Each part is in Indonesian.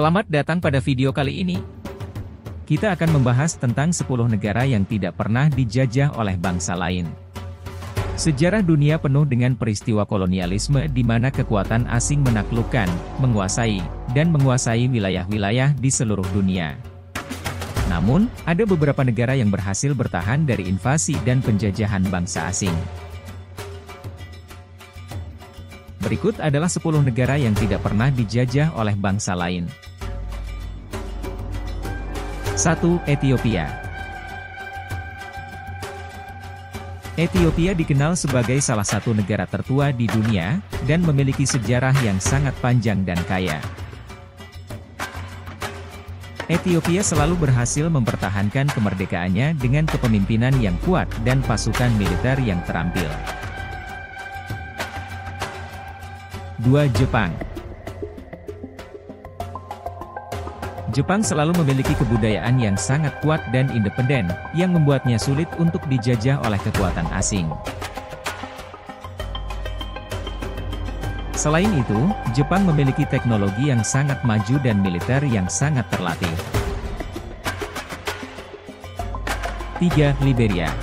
Selamat datang pada video kali ini. Kita akan membahas tentang 10 negara yang tidak pernah dijajah oleh bangsa lain. Sejarah dunia penuh dengan peristiwa kolonialisme di mana kekuatan asing menaklukkan, menguasai, dan menguasai wilayah-wilayah di seluruh dunia. Namun, ada beberapa negara yang berhasil bertahan dari invasi dan penjajahan bangsa asing. Berikut adalah 10 negara yang tidak pernah dijajah oleh bangsa lain. 1. Ethiopia. Ethiopia dikenal sebagai salah satu negara tertua di dunia, dan memiliki sejarah yang sangat panjang dan kaya. Ethiopia selalu berhasil mempertahankan kemerdekaannya dengan kepemimpinan yang kuat dan pasukan militer yang terampil. 2. Jepang. Jepang selalu memiliki kebudayaan yang sangat kuat dan independen, yang membuatnya sulit untuk dijajah oleh kekuatan asing. Selain itu, Jepang memiliki teknologi yang sangat maju dan militer yang sangat terlatih. 3. Liberia.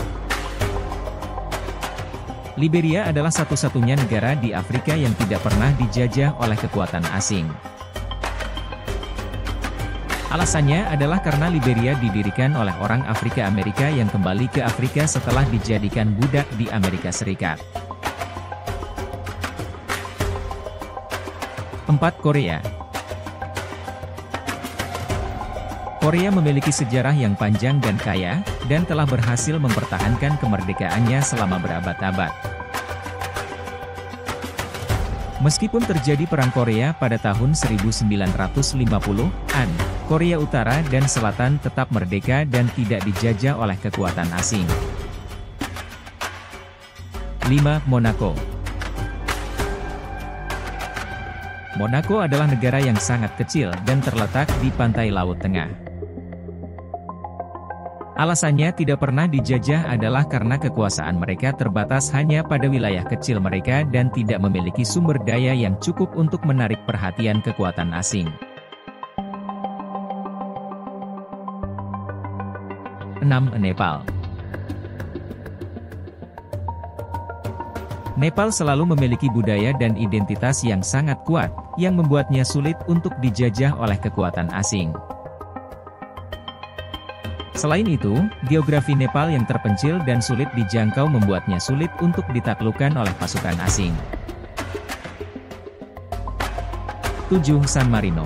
Liberia adalah satu-satunya negara di Afrika yang tidak pernah dijajah oleh kekuatan asing. Alasannya adalah karena Liberia didirikan oleh orang Afrika Amerika yang kembali ke Afrika setelah dijadikan budak di Amerika Serikat. 4. Korea. Korea memiliki sejarah yang panjang dan kaya, dan telah berhasil mempertahankan kemerdekaannya selama berabad-abad. Meskipun terjadi Perang Korea pada tahun 1950-an, Korea Utara dan Selatan tetap merdeka dan tidak dijajah oleh kekuatan asing. 5. Monako. Monako adalah negara yang sangat kecil dan terletak di pantai Laut Tengah. Alasannya tidak pernah dijajah adalah karena kekuasaan mereka terbatas hanya pada wilayah kecil mereka dan tidak memiliki sumber daya yang cukup untuk menarik perhatian kekuatan asing. 6. Nepal. Nepal selalu memiliki budaya dan identitas yang sangat kuat, yang membuatnya sulit untuk dijajah oleh kekuatan asing. Selain itu, geografi Nepal yang terpencil dan sulit dijangkau membuatnya sulit untuk ditaklukkan oleh pasukan asing. 7. San Marino.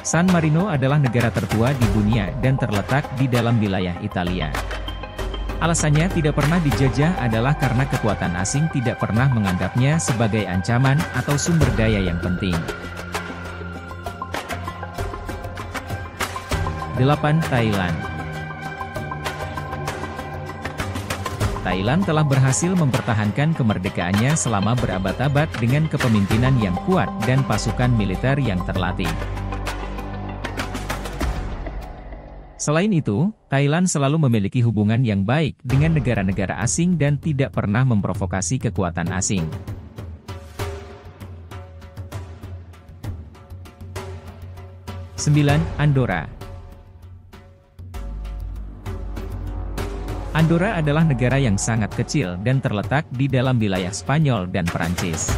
San Marino adalah negara tertua di dunia dan terletak di dalam wilayah Italia. Alasannya tidak pernah dijajah adalah karena kekuatan asing tidak pernah menganggapnya sebagai ancaman atau sumber daya yang penting. 8. Thailand. Thailand telah berhasil mempertahankan kemerdekaannya selama berabad-abad dengan kepemimpinan yang kuat dan pasukan militer yang terlatih. Selain itu, Thailand selalu memiliki hubungan yang baik dengan negara-negara asing dan tidak pernah memprovokasi kekuatan asing. 9. Andorra. Andorra adalah negara yang sangat kecil dan terletak di dalam wilayah Spanyol dan Perancis.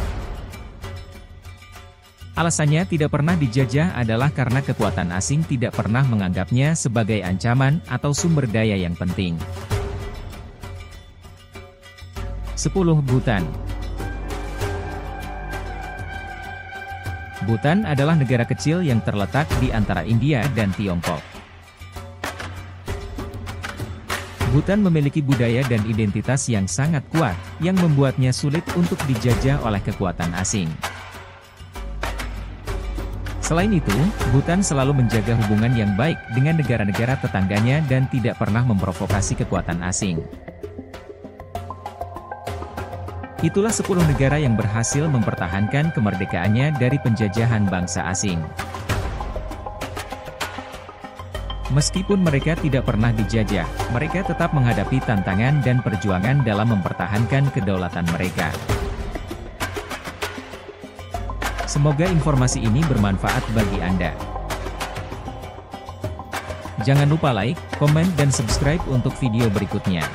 Alasannya tidak pernah dijajah adalah karena kekuatan asing tidak pernah menganggapnya sebagai ancaman atau sumber daya yang penting. 10. Bhutan. Bhutan adalah negara kecil yang terletak di antara India dan Tiongkok. Bhutan memiliki budaya dan identitas yang sangat kuat, yang membuatnya sulit untuk dijajah oleh kekuatan asing. Selain itu, Bhutan selalu menjaga hubungan yang baik dengan negara-negara tetangganya dan tidak pernah memprovokasi kekuatan asing. Itulah 10 negara yang berhasil mempertahankan kemerdekaannya dari penjajahan bangsa asing. Meskipun mereka tidak pernah dijajah, mereka tetap menghadapi tantangan dan perjuangan dalam mempertahankan kedaulatan mereka. 10. Semoga informasi ini bermanfaat bagi Anda. Jangan lupa like, komen, dan subscribe untuk video berikutnya.